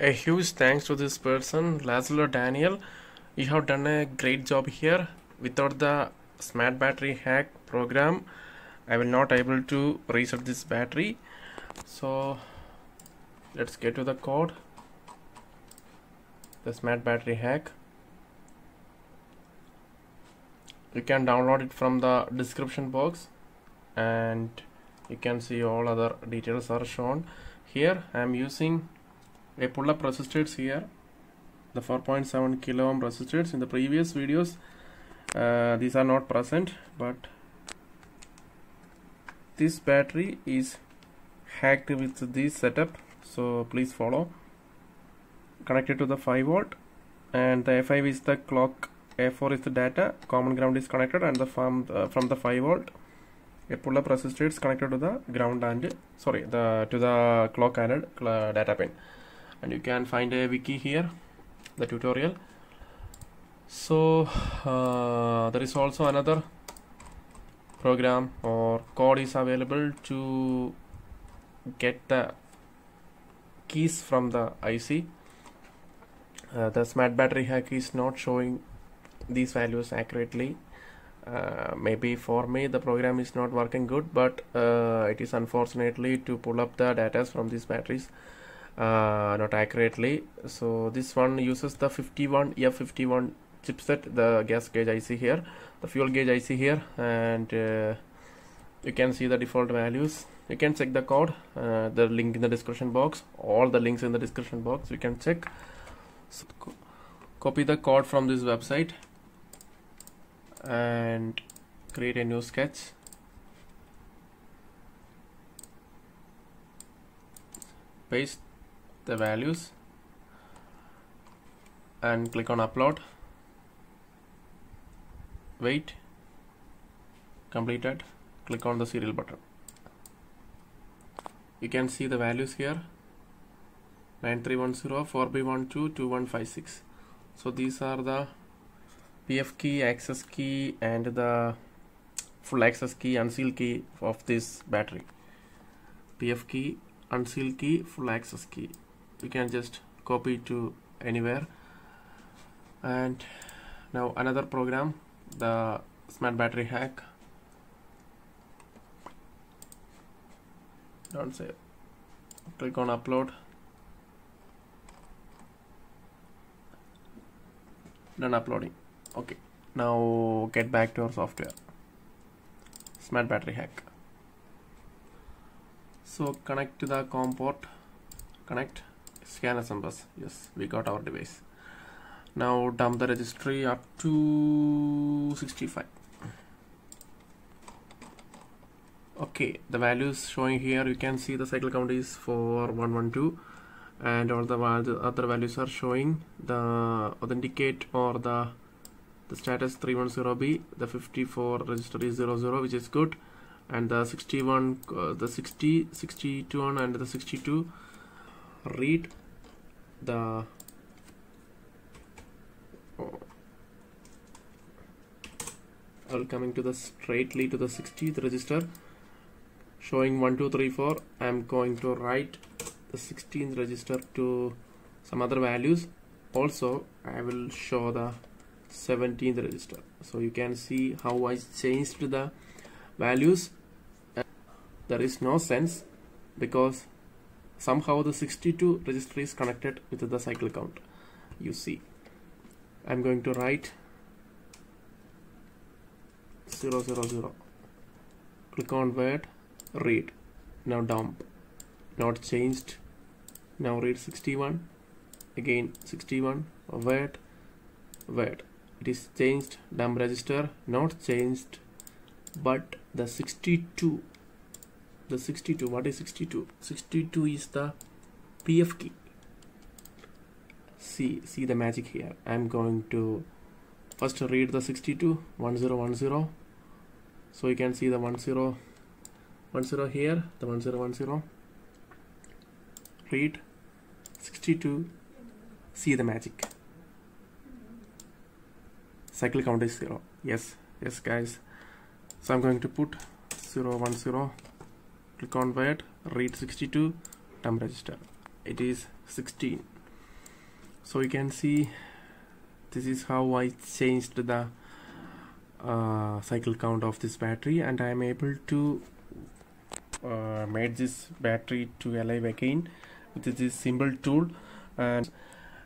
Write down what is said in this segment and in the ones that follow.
A huge thanks to this person, Lazlo Daniel. You have done a great job here. Without the Smart Battery Hack program, I will not able to reset this battery. So let's get to the code. The Smart Battery Hack, you can download it from the description box, and you can see all other details are shown here. I am using a pull-up resistors here, the 4.7 kilo ohm resistors. In the previous videos these are not present, but this battery is hacked with this setup, so please follow. Connected to the 5 volt, and the F5 is the clock, A4 is the data, common ground is connected, and the from the 5 volt, a pull-up resistor is connected to the ground and to the clock and data pin. And you can find a wiki here, the tutorial. So there is also another program or code is available to get the keys from the IC. The Smart Battery Hack is not showing these values accurately. Maybe for me the program is not working good, but it is unfortunately to pull up the data from these batteries not accurately. So this one uses the F51 chipset, the gas gauge IC here, the fuel gauge IC here, and you can see the default values. You can check the code, the link in the description box, all the links in the description box you can check. So copy the code from this website and create a new sketch. Paste the values and click on upload. Wait. Completed. Click on the serial button. You can see the values here. 9310, 4B12, 2156. So these are the PF key, access key, and the full access key, unseal key of this battery. PF key, unseal key, full access key. You can just copy to anywhere. And now another program, the Smart Battery Hack. Don't save. Click on upload. Done uploading. Okay, now get back to our software, Smart Battery Hack. So connect to the COM port, connect, scan SMBus. Yes, we got our device. Now dump the registry up to 65. Okay, the values showing here, you can see the cycle count is 4112. And all the other values are showing the authenticate or the status 310B, the 54 register is 00, which is good, and the 61, the 60, 61 and the 62 read, the coming to the straightly to the 60th register showing 1234. I am going to write the 16th register to some other values. Also I will show the 17th register, so you can see how I changed the values. There is no sense, because somehow the 62 register is connected with the cycle count. You see, I'm going to write 000, click on word, read. Now dump, not changed. Now read 61, again 61, wait, it is changed. Dump register, not changed, but the 62, what is 62? 62 is the PF key. See the magic here. I'm going to first read the 62, 1010, so you can see the 1010 here, the 1010, read 62. See the magic, cycle count is 0. Yes guys, so I'm going to put 010, click on wait, read 62, dump register, it is 16. So you can see this is how I changed the cycle count of this battery, and I am able to made this battery to alive again with this simple tool. And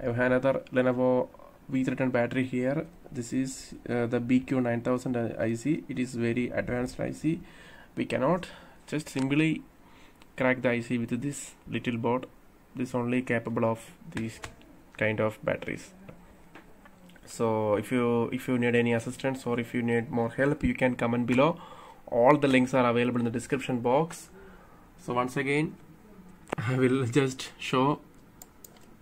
I have another Lenovo V310 battery here. This is the BQ9000 IC. It is very advanced IC. We cannot just simply crack the IC with this little board. This is only capable of these kind of batteries. So if you need any assistance or if you need more help, you can comment below. All the links are available in the description box. So once again, I will just show.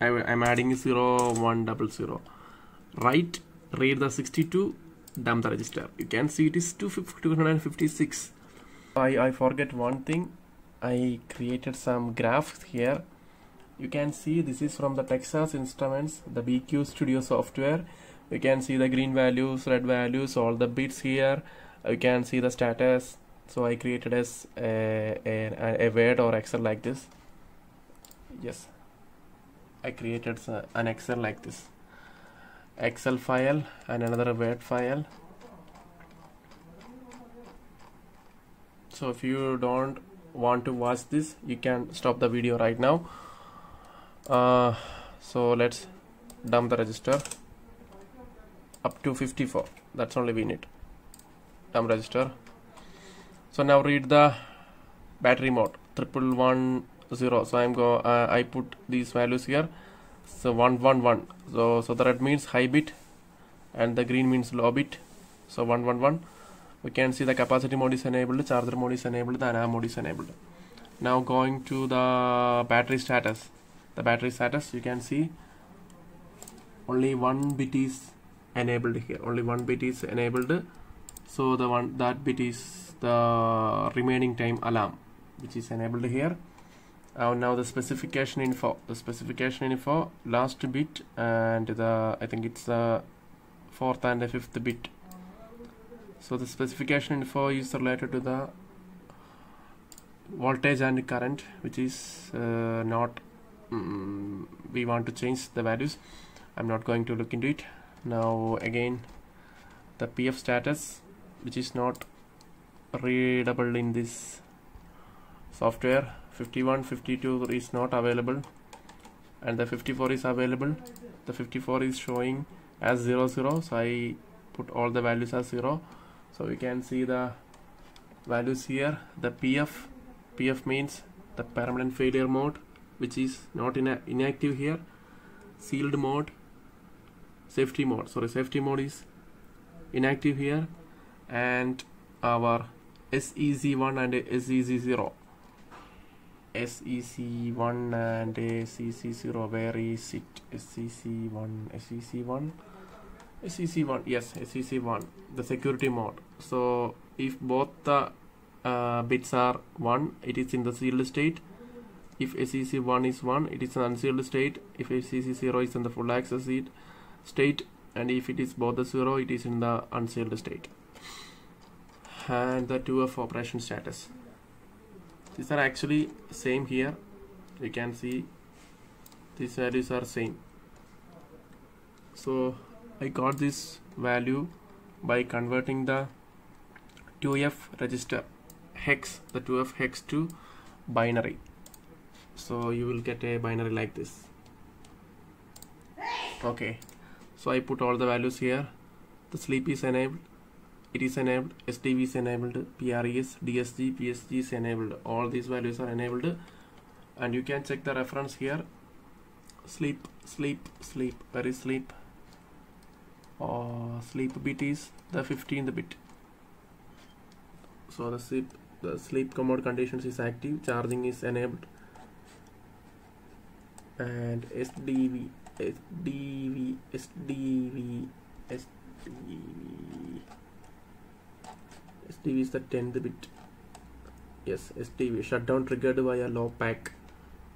I'm adding 0100. Right, read the 62, dump the register. You can see it is 256. I forget one thing. I created some graphs here. You can see this is from the Texas Instruments, the BQ Studio software. You can see the green values, red values, all the bits here. You can see the status. So I created as a Word or Excel like this. Yes, I created an Excel like this, Excel file and another Word file. So if you don't want to watch this, you can stop the video right now. So let's dump the register up to 54. That's only we need. Dump register. So now read the battery mode 1110. So I'm go. I put these values here. So 111. So the red means high bit, and the green means low bit. So 111. We can see the capacity mode is enabled, charger mode is enabled, the alarm mode is enabled. Now going to the battery status. The battery status, you can see only one bit is enabled here. Only one bit is enabled. So the one that bit is the remaining time alarm, which is enabled here. Now the specification info. The specification info, last bit, and the I think it's the fourth and the fifth bit. So the specification info is related to the voltage and current, which is not. We want to change the values. I'm not going to look into it now. Again, the PF status, which is not readable in this software. 51, 52 is not available, and the 54 is available. The 54 is showing as 00, so I put all the values as 0. So we can see the values here. The PF means the permanent failure mode, which is not inactive here. Sealed mode, safety mode. Sorry, safety mode is inactive here, and our SEC1 and SEC0. SEC1 and SEC0, where is it? SEC1, yes, SEC1, the security mode. So if both the bits are 1, it is in the sealed state. If SEC1 is 1, it is an unsealed state. If SEC0 is in the full access state, and if it is both the 0, it is in the unsealed state. And the 2F operation status. These are actually same here. You can see these values are same. So I got this value by converting the 2F register hex, the 2F hex to binary. So you will get a binary like this. Okay, so I put all the values here. The sleep is enabled, it is enabled, STV is enabled, PRES, DSG, PSG is enabled. All these values are enabled, and you can check the reference here. Sleep, sleep, sleep, where is sleep? Sleep bit is the 15th bit. So the sleep command conditions is active, charging is enabled. And SDV is the 10th bit. Yes, SDV, shutdown triggered by a low pack.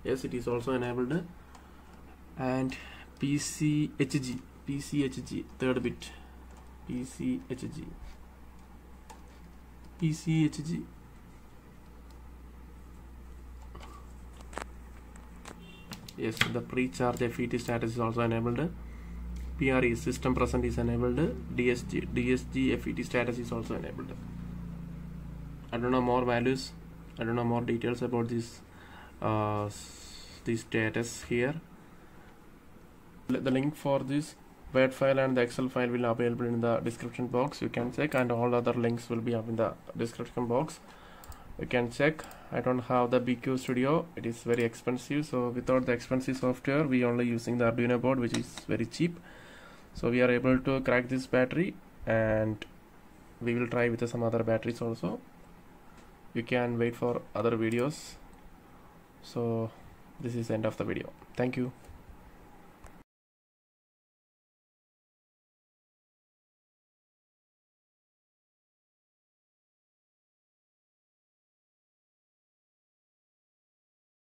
Yes, it is also enabled. And PCHG 3rd bit. PCHG. Yes, the pre-charge FET status is also enabled. PRE system present is enabled. DSG FET status is also enabled. I don't know more values. I don't know more details about this status here. The link for this WAD file and the Excel file will be available in the description box. You can check, and all other links will be up in the description box. You can check. I don't have the BQ Studio. It is very expensive. So without the expensive software, we only using the Arduino board, which is very cheap. So we are able to crack this battery, and we will try with some other batteries also. You can wait for other videos. So this is the end of the video. Thank you.